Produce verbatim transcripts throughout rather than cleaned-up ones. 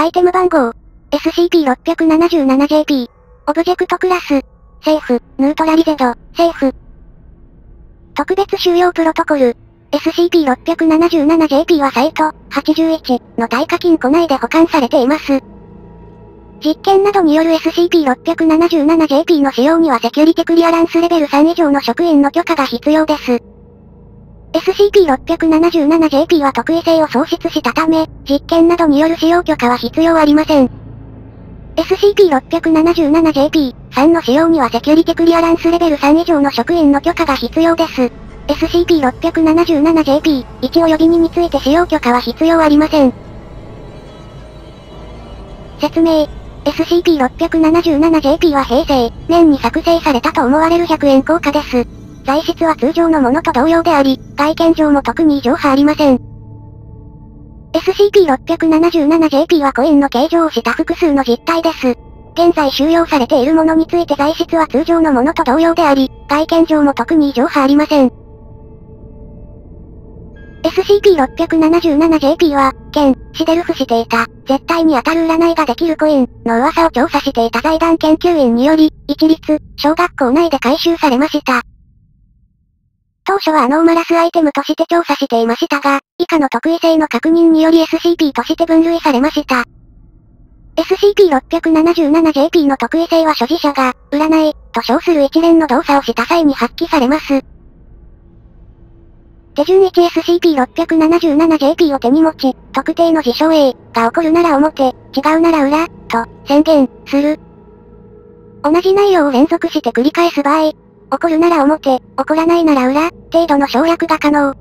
アイテム番号 エスシーピー ろくななな ジェーピー オブジェクトクラスセーフヌートラリゼドセーフ特別収容プロトコル エスシーピー ろくななな ジェーピー はサイトはちじゅういちの耐火金庫内で保管されています。実験などによる エスシーピー ろくななな ジェーピー の使用にはセキュリティクリアランスレベルさん以上の職員の許可が必要です。エスシーピー ろくななな ジェーピー は特異性を喪失したため、実験などによる使用許可は必要ありません。エスシーピー ろくななな ジェーピー さん の使用にはセキュリティクリアランスレベルさん以上の職員の許可が必要です。エスシーピー ろくななな ジェーピー いち 及びにについて使用許可は必要ありません。説明。エスシーピー ろくななな ジェーピー は平成年に作成されたと思われるひゃくえん硬貨です。材質は通常のものと同様であり、外見上も特に異常はありません。エスシーピー ろくななな ジェーピー はコインの形状をした複数の実体です。現在収容されているものについて材質は通常のものと同様であり、外見上も特に異常はありません。エスシーピー ろくななな ジェーピー は、現、シデルフしていた、絶対に当たる占いができるコイン、の噂を調査していた財団研究員により、一律、小学校内で回収されました。当初はアノーマラスアイテムとして調査していましたが、以下の特異性の確認により エスシーピー として分類されました。エスシーピー ろくななな ジェーピー の特異性は所持者が、占い、と称する一連の動作をした際に発揮されます。手順 いち エスシーピー ろくななな ジェーピー を手に持ち、特定の事象 A が起こるなら表、違うなら裏、と宣言する。同じ内容を連続して繰り返す場合、起こるなら表、起こらないなら裏、程度の省略が可能。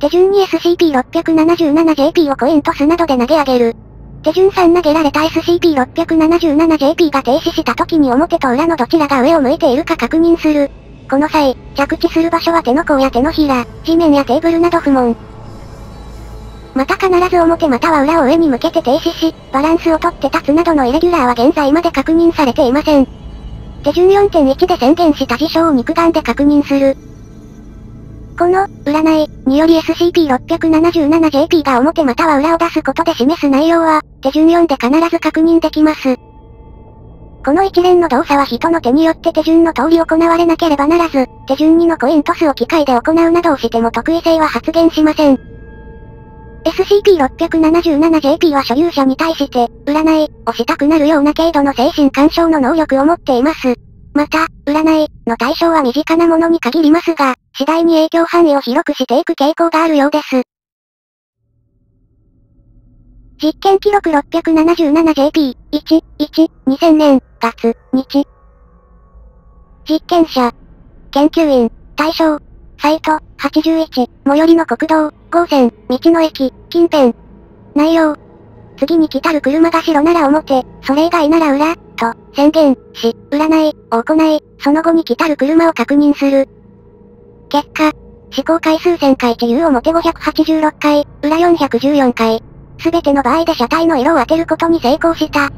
手順 に エスシーピー ろくななな ジェーピー をコイントスなどで投げ上げる。手順さん投げられた エスシーピー ろくななな ジェーピー が停止した時に表と裏のどちらが上を向いているか確認する。この際、着地する場所は手の甲や手のひら、地面やテーブルなど不問。また必ず表または裏を上に向けて停止し、バランスをとって立つなどのイレギュラーは現在まで確認されていません。手順 よん いち で宣言した事象を肉眼で確認する。この、占い、により エスシーピー ろくななな ジェーピー が表または裏を出すことで示す内容は、手順よんで必ず確認できます。この一連の動作は人の手によって手順の通り行われなければならず、手順にのコイントスを機械で行うなどをしても特異性は発現しません。エスシーピー ろくななな ジェーピー は所有者に対して、占いをしたくなるような程度の精神干渉の能力を持っています。また、占いの対象は身近なものに限りますが、次第に影響範囲を広くしていく傾向があるようです。実験記録 ろくななな ジェーピー いち いち にせんねんがつ日。実験者。研究員。対象。サイトはちじゅういち。最寄りの国道。号線。道の駅。近辺。内容。次に来たる車が白なら表。それ以外なら裏。と宣言し、占いを行い、その後に来たる車を確認する。結果。試行回数せんかい中表ごひゃくはちじゅうろっかい。裏よんひゃくじゅうよんかい。すべての場合で車体の色を当てることに成功した。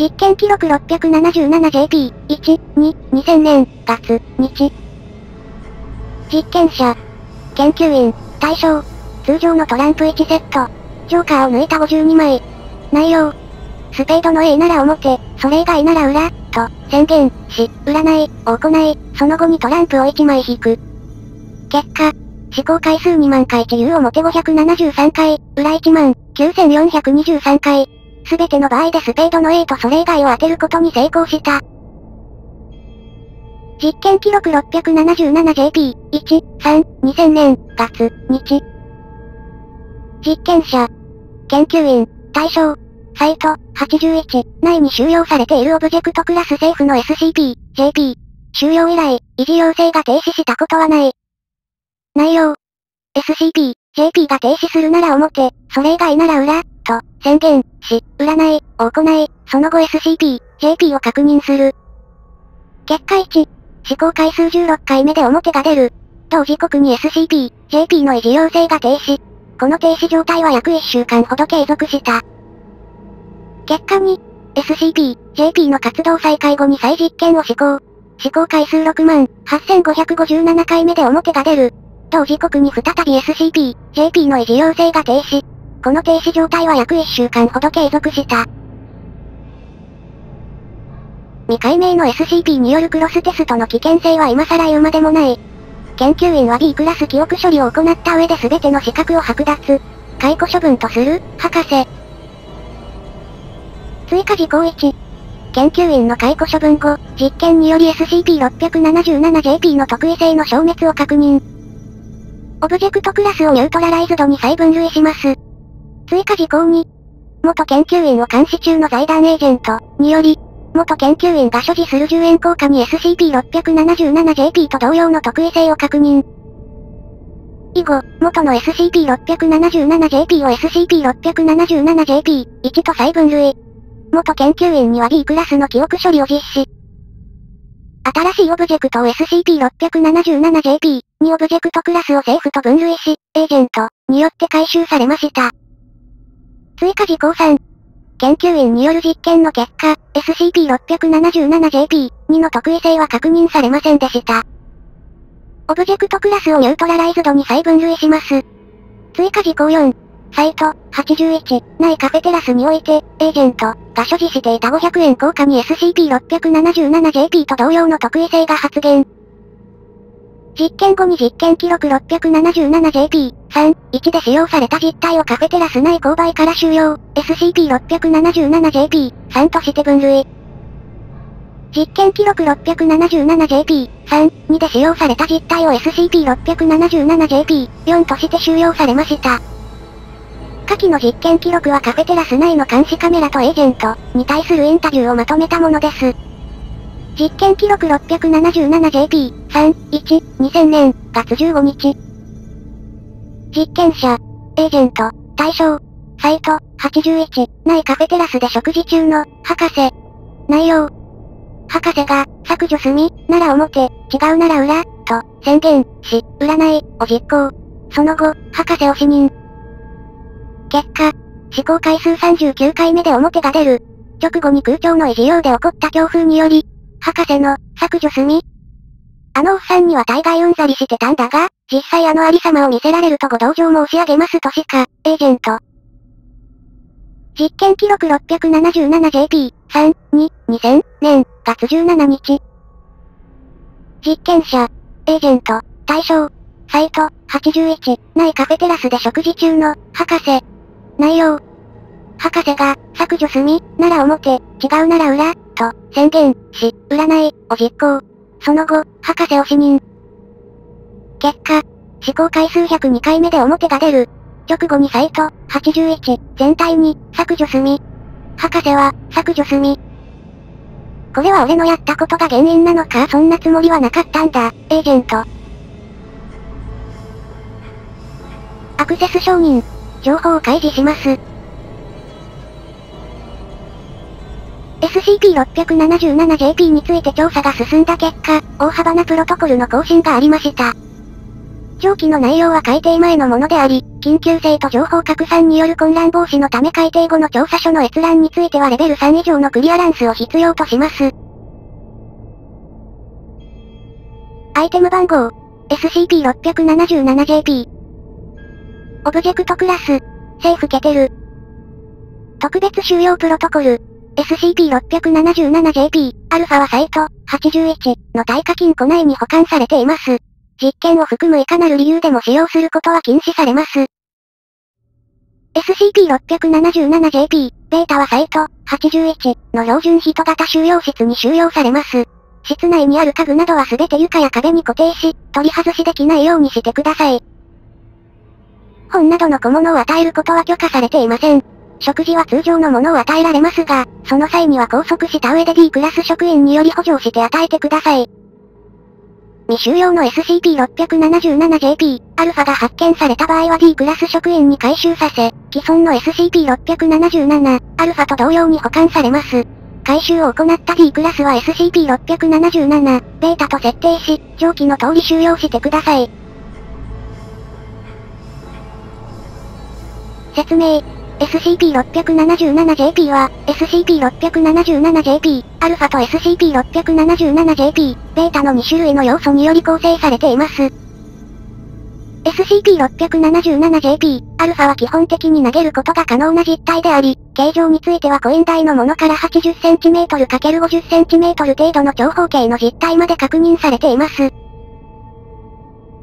実験記録 ろくななな ジェーピー いち に にせんねんがつ日。実験者。研究員。対象。通常のトランプいちセット。ジョーカーを抜いたごじゅうにまい。内容。スペードの A なら表、それ以外なら裏、と宣言し、占いを行い、その後にトランプをいちまい引く。結果。試行回数にまんかい中表ごひゃくななじゅうさんかい、裏いちまんきゅうせんよんひゃくにじゅうさんかい。すべての場合でスペードの A とそれ以外を当てることに成功した。実験記録 ろくななな ジェーピー いち さん にせんねんがつ日。実験者。研究員。対象。サイトはちじゅういち内に収容されているオブジェクトクラスセーフの エスシーピー ジェーピー。収容以来、維持要請が停止したことはない。内容。エスシーピー ジェーピー が停止するなら表、それ以外なら裏、と宣言し、占いを行い、その後 エスシーピー ジェーピー を確認する。結果いち、試行回数じゅうろっかいめで表が出る。同時刻に エスシーピー ジェーピー の維持要請が停止。この停止状態は約いっしゅうかんほど継続した。結果に、エスシーピー ジェーピー の活動再開後に再実験を試行。試行回数ろくまんはっせんごひゃくごじゅうななかいめで表が出る。同時刻に再び エスシーピー ジェーピー の維持要請が停止。この停止状態は約いっしゅうかんほど継続した。未解明の エスシーピー によるクロステストの危険性は今更言うまでもない。研究員は B クラス記憶処理を行った上で全ての資格を剥奪、解雇処分とする、博士。追加事項いち。研究員の解雇処分後、実験により エスシーピー ろくななな ジェーピー の特異性の消滅を確認。オブジェクトクラスをニュートラライズドに再分類します。追加事項に。元研究員を監視中の財団エージェントにより、元研究員が所持するじゅうえん硬貨に エスシーピー ろくななな ジェーピー と同様の特異性を確認。以後、元の エスシーピー ろくななな ジェーピー を エスシーピー ろくななな ジェーピー いち と再分類。元研究員には B クラスの記憶処理を実施。新しいオブジェクトを エスシーピー ろくななな ジェーピー にオブジェクトクラスをセーフと分類し、エージェントによって回収されました。追加事項さん。研究員による実験の結果、エスシーピー ろくななな ジェーピー に の特異性は確認されませんでした。オブジェクトクラスをニュートラライズドに再分類します。追加事項よん。サイト、はちじゅういち、内カフェテラスにおいて、エージェントが所持していたごひゃくえん硬貨に エスシーピー ろくななな ジェーピー と同様の特異性が発現。実験後に実験記録 ろくななな ジェーピー さん いち で使用された実体をカフェテラス内購買から収容、エスシーピー ろくななな ジェーピー さん として分類。実験記録 ろくななな ジェーピー さん に で使用された実体を エスシーピー ろくななな ジェーピー よん として収容されました。下記の実験記録はカフェテラス内の監視カメラとエージェントに対するインタビューをまとめたものです。実験記録 ろくななな ジェーピー さん いち にせんねんがつじゅうごにち。実験者、エージェント、対象、サイト、はちじゅういち、内カフェテラスで食事中の、博士。内容。博士が、削除済み、なら表、違うなら裏、と、宣言、し、占い、を実行。その後、博士を視認。結果、試行回数さんじゅうきゅうかいめで表が出る。直後に空調の異常で起こった強風により、博士の、削除済み。あのおっさんには大概うんざりしてたんだが、実際あのありさまを見せられるとご同情申し上げますとしか、エージェント。実験記録 ろくななな ジェーピー さん に にせんねんがつじゅうしちにち。実験者、エージェント、対象、サイト、はちじゅういち、内カフェテラスで食事中の、博士。内容。博士が、削除済み、なら表、違うなら裏、と、宣言、し、占い、を実行。その後、博士を視認。結果、試行回数ひゃくにかいめで表が出る。直後にサイト、はちじゅういち、全体に、削除済み。博士は、削除済み。これは俺のやったことが原因なのか？そんなつもりはなかったんだ、エージェント。アクセス承認。情報を開示します。エスシーピー ろくななな ジェーピー について調査が進んだ結果、大幅なプロトコルの更新がありました。上記の内容は改訂前のものであり、緊急性と情報拡散による混乱防止のため改訂後の調査書の閲覧についてはレベルさん以上のクリアランスを必要とします。アイテム番号、エスシーピー ろくななな ジェーピー。オブジェクトクラス、セーフケテル。特別収容プロトコル。エスシーピー ろくななな ジェーピー、アルファはサイト、はちじゅういち、の耐火金庫内に保管されています。実験を含むいかなる理由でも使用することは禁止されます。エスシーピー ろくななな ジェーピー ベータはサイト、はちじゅういち、の標準人型収容室に収容されます。室内にある家具などはすべて床や壁に固定し、取り外しできないようにしてください。本などの小物を与えることは許可されていません。食事は通常のものを与えられますが、その際には拘束した上で D クラス職員により補助して与えてください。未収容の エスシーピー ろくななな ジェーピー、アルファが発見された場合は D クラス職員に回収させ、既存の エスシーピー ろくななな、アルファと同様に保管されます。回収を行った D クラスは エスシーピー ろくななな、ベータと設定し、上記の通り収容してください。説明。エスシーピー ろくななな ジェーピー は、エスシーピー ろくななな ジェーピー、アルファと エスシーピー ろくななな ジェーピー、ベータのに種類の要素により構成されています。エスシーピー ろくななな ジェーピー、アルファは基本的に投げることが可能な実体であり、形状についてはコイン大のものから はちじゅっセンチメートル かける ごじゅっセンチメートル 程度の長方形の実体まで確認されています。エ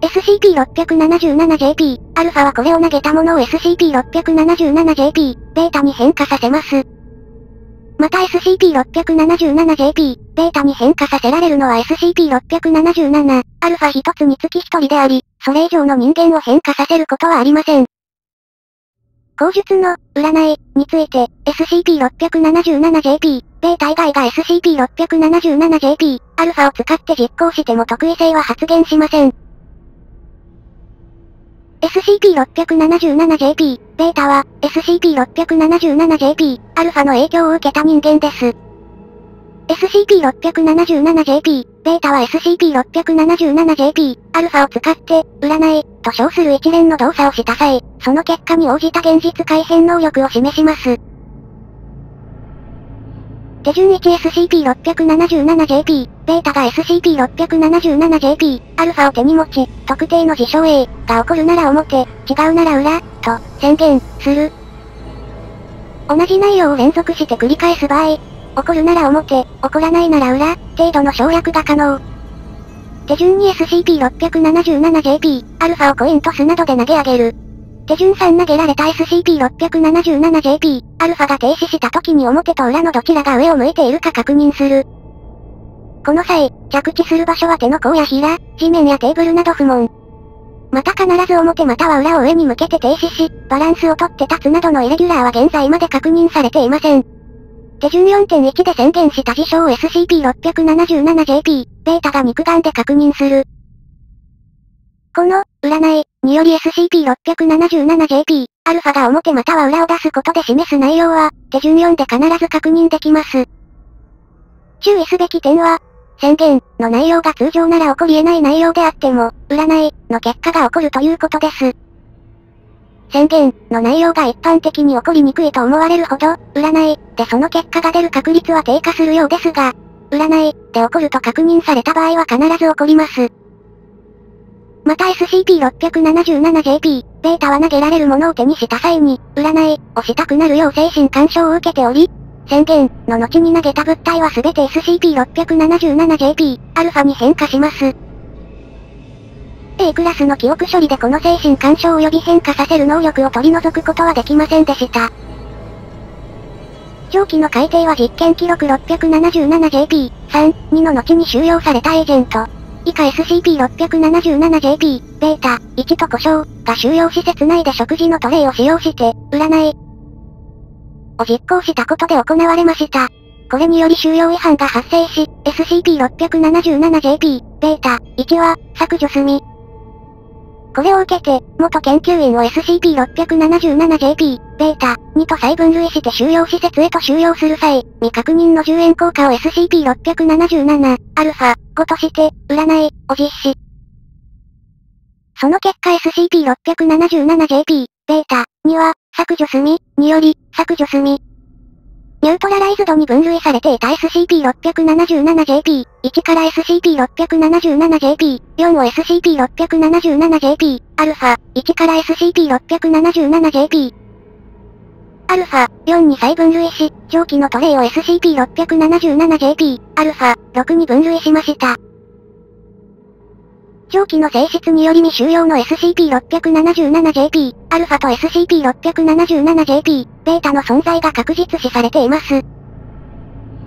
スシーピー ろくななな ジェーピー、アルファはこれを投げたものを エスシーピー ろくななな ジェーピー、β に変化させます。また エスシーピー ろくななな ジェーピー、β に変化させられるのは エスシーピー ろくななな、アルファ一つにつき一人であり、それ以上の人間を変化させることはありません。口述の占いについて エスシーピー ろくななな ジェーピー、β 以外が エスシーピー ろくななな ジェーピー、アルファを使って実行しても特異性は発現しません。エスシーピー ろくななな ジェーピー、β は エスシーピー ろくななな ジェーピー、アルファの影響を受けた人間です。エスシーピー ろくななな ジェーピー、β は エスシーピー ろくななな ジェーピー、アルファを使って、占い、と称する一連の動作をした際、その結果に応じた現実改変能力を示します。手順 いち エスシーピー ろくななな ジェーピー、β が エスシーピー ろくななな ジェーピー、アルファを手に持ち、特定の事象 A が起こるなら表、違うなら裏、と宣言する。同じ内容を連続して繰り返す場合、起こるなら表、起こらないなら裏、程度の省略が可能。手順 に エスシーピー ろくななな ジェーピー、アルファをコイントスなどで投げ上げる。手順さん投げられた エスシーピー ろくななな ジェーピー、アルファが停止した時に表と裏のどちらが上を向いているか確認する。この際、着地する場所は手の甲やひら、地面やテーブルなど不問。また必ず表または裏を上に向けて停止し、バランスをとって立つなどのイレギュラーは現在まで確認されていません。手順 よんてんいち で宣言した事象を エスシーピー ろくななな ジェーピー、β が肉眼で確認する。この、占い、により エスシーピー ろくななな ジェーピー、アルファが表または裏を出すことで示す内容は、手順よんで必ず確認できます。注意すべき点は、宣言の内容が通常なら起こり得ない内容であっても、占いの結果が起こるということです。宣言の内容が一般的に起こりにくいと思われるほど、占いでその結果が出る確率は低下するようですが、占いで起こると確認された場合は必ず起こります。また エスシーピー ろくななな ジェーピー、β は投げられるものを手にした際に、占いをしたくなるよう精神干渉を受けており、宣言の後に投げた物体はすべて エスシーピー ろくななな ジェーピー、アルファに変化します。A クラスの記憶処理でこの精神干渉及び変化させる能力を取り除くことはできませんでした。上記の改定は実験記録 ろくななな ジェーピー、さん、に の後に収容されたエージェント。以下 エスシーピー ろくななな ジェーピー、β、いちと故障が収容施設内で食事のトレイを使用して、占いを実行したことで行われました。これにより収容違反が発生し、エスシーピー ろくななな ジェーピー、β、いちは削除済み。これを受けて、元研究員を エスシーピー ろくななな ジェーピー、β、にと再分類して収容施設へと収容する際、未確認のじゅうえん硬貨を エスシーピー ろくななな、アルファ、ごとして、占いを実施。その結果 エスシーピー ろくななな ジェーピー、β、には、削除済み、により、削除済み。ニュートラライズドに分類されていた エスシーピー ろくななな ジェーピー、いちから エスシーピー ろくななな ジェーピー、よんを エスシーピー ろくななな ジェーピー、アルファ、いちから エスシーピー ろくななな ジェーピー、アルファ、よんに再分類し、上記のトレイを エスシーピー ろくななな ジェーピー、アルファ、ろくに分類しました。上記の性質により未収容の エスシーピー ろくななな ジェーピー、アルファと エスシーピー ろくななな ジェーピー、β の存在が確実視されています。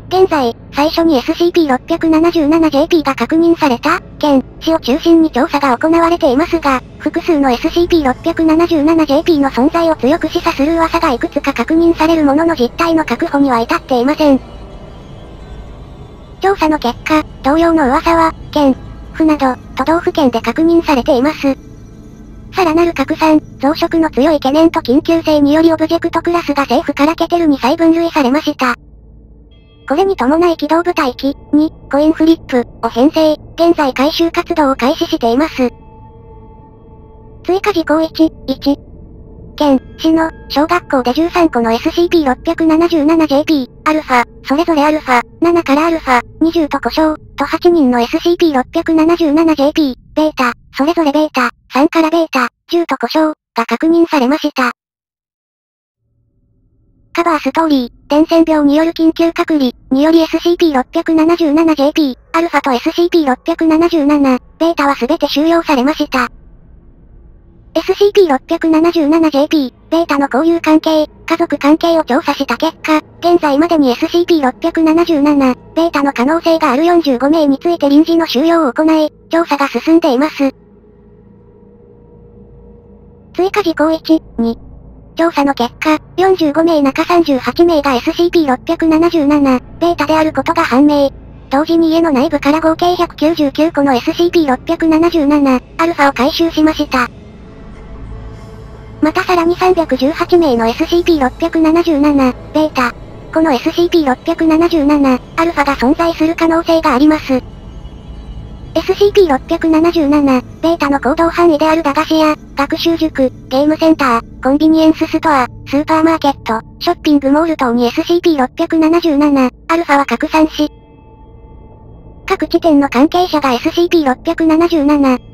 現在、最初に エスシーピー ろくななな ジェーピー が確認された、県、市を中心に調査が行われていますが、複数の エスシーピー ろくななな ジェーピー の存在を強く示唆する噂がいくつか確認されるものの実態の確保には至っていません。調査の結果、同様の噂は、県、府など、都道府県で確認されています。さらなる拡散、増殖の強い懸念と緊急性によりオブジェクトクラスが政府からケテルに再分類されました。これに伴い機動部隊機にコインフリップを編成、現在回収活動を開始しています。追加事項いち、いち、県、市の小学校でじゅうさんこの エスシーピー ろくななな ジェーピー、アルファ、それぞれアルファ、ななからアルファ、にじゅうと故障、とはちにんの エスシーピー ろくななな ジェーピー、ベータ、それぞれベータ、さんからベータ、じゅうと故障が確認されました。カバーストーリー、伝染病による緊急隔離により エスシーピー ろくななな ジェーピー、アルファと エスシーピー ろくななな、ベータは全て収容されました。エスシーピー ろくななな ジェーピー、ベータの交友関係、家族関係を調査した結果、現在までに エスシーピー ろくななな、ベータの可能性があるよんじゅうご名について臨時の収容を行い、調査が進んでいます。追加事項いち、に。調査の結果、よんじゅうご名中さんじゅうはち名が エスシーピー ろくななな、ベータであることが判明。同時に家の内部から合計ひゃくきゅうじゅうきゅう個の エスシーピー ろくななな、アルファを回収しました。またさらにさんびゃくじゅうはち名の エスシーピー ろくななな、ベータ。この エスシーピー ろくななな、アルファが存在する可能性があります。エスシーピー ろくななな、ベータの行動範囲である駄菓子屋、学習塾、ゲームセンター、コンビニエンスストア、スーパーマーケット、ショッピングモール等に エスシーピー ろくななな、アルファは拡散し、各地点の関係者が エスシーピー ろくななな、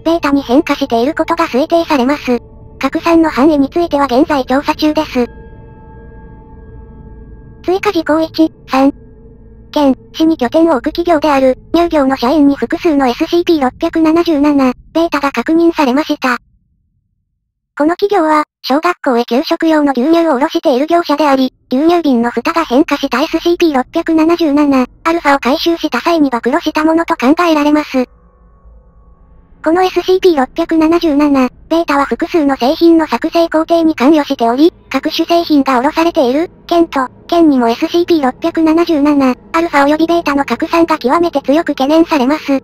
ベータに変化していることが推定されます。拡散の範囲については現在調査中です。追加事項いち、さん。県、市に拠点を置く企業である、乳業の社員に複数の エスシーピー ろくななな、ベータが確認されました。この企業は、小学校へ給食用の牛乳を卸している業者であり、牛乳瓶の蓋が変化した エスシーピー ろくななな、アルファを回収した際に暴露したものと考えられます。この エスシーピー ろくななな、ベータは複数の製品の作成工程に関与しており、各種製品が卸されている、県と、県にも エスシーピー ろくななな、アルファ及びベータの拡散が極めて強く懸念されます。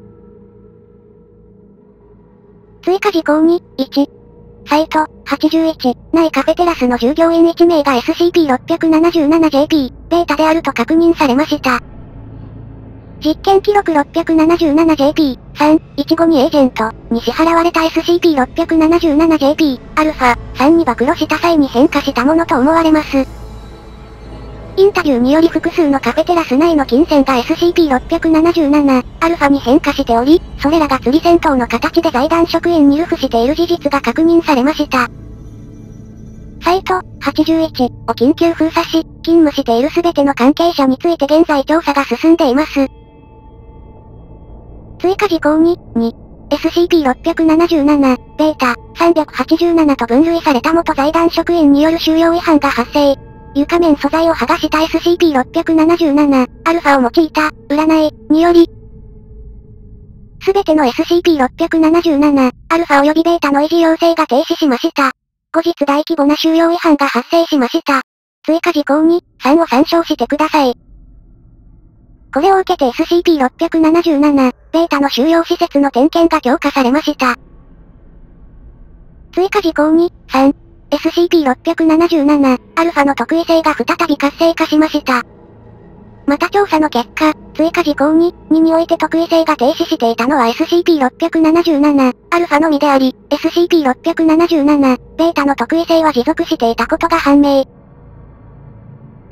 追加事項に、いち、サイト、はちじゅういち、内カフェテラスの従業員いち名が エスシーピー ろくななな ジェーピー、ベータであると確認されました。実験記録 ろくななな ジェーピー、さん、じゅうごにエージェントに支払われた エスシーピー ろくななな ジェーピー、アルファ、さんに暴露した際に変化したものと思われます。インタビューにより複数のカフェテラス内の金銭が エスシーピー ろくななな、アルファに変化しており、それらが釣り銭湯の形で財団職員に流布している事実が確認されました。サイト、はちじゅういちを緊急封鎖し、勤務しているすべての関係者について現在調査が進んでいます。追加事項に、に、エスシーピー ろくななな、ベータ、さんびゃくはちじゅうななと分類された元財団職員による収容違反が発生。床面素材を剥がした エスシーピー ろくななな、アルファを用いた、占い、により、すべての エスシーピー ろくななな、アルファ及びベータの維持要請が停止しました。後日大規模な収容違反が発生しました。追加事項に、さんを参照してください。これを受けて エスシーピー ろくななな、ベータの収容施設の点検が強化されました。追加事項に、さん、エスシーピー ろくななな、アルファの特異性が再び活性化しました。また調査の結果、追加事項に、ににおいて特異性が停止していたのは エスシーピー ろくななな、アルファのみであり、エスシーピー ろくななな、ベータの特異性は持続していたことが判明。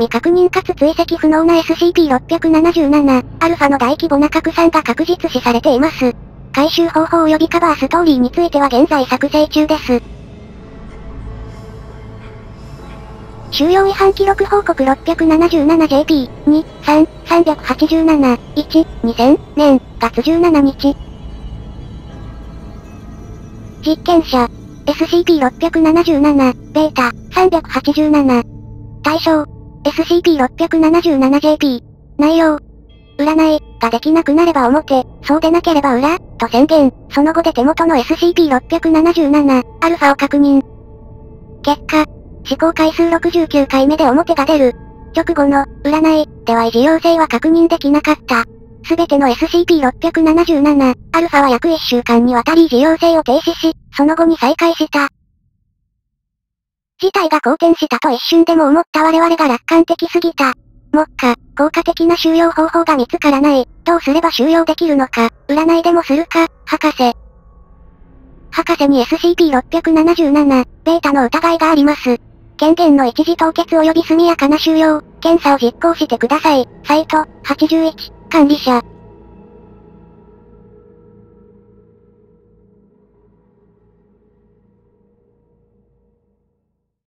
未確認かつ追跡不能な エスシーピー ろくななな、アルファの大規模な拡散が確実視されています。回収方法及びカバーストーリーについては現在作成中です。収容違反記録報告 ろくななな ジェーピー、に、さん、さんびゃくはちじゅうなな、いち、にせんねん、がつじゅうしちにち。実験者、エスシーピー ろくななな、ベータ、さんびゃくはちじゅうなな。対象、エスシーピー ろくななな ジェーピー、内容。占いができなくなれば表、そうでなければ裏、と宣言。その後で手元の エスシーピー ろくななな、アルファを確認。結果、試行回数ろくじゅうきゅう回目で表が出る。直後の、占い、では維持要請は確認できなかった。すべての エスシーピー ろくななな、アルファは約いっしゅうかんにわたり維持要請を停止し、その後に再開した。事態が好転したと一瞬でも思った我々が楽観的すぎた。目下、効果的な収容方法が見つからない。どうすれば収容できるのか、占いでもするか、博士。博士に エスシーピー ろくななな、ベータの疑いがあります。権限の一時凍結及び速やかな収容、検査を実行してください。サイト、はちじゅういち、管理者、